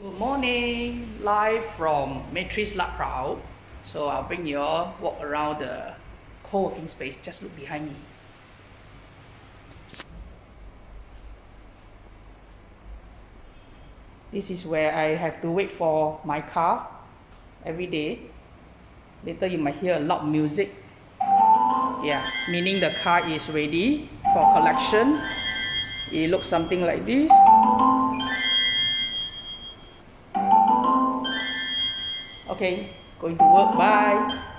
Good morning, live from Metris Ladprao. So I'll bring you all walk around the co-working space. Just look behind me. This is where I have to wait for my car every day. Later you might hear a loud music. Yeah, meaning the car is ready for collection. It looks something like this. Okay, going to work, bye.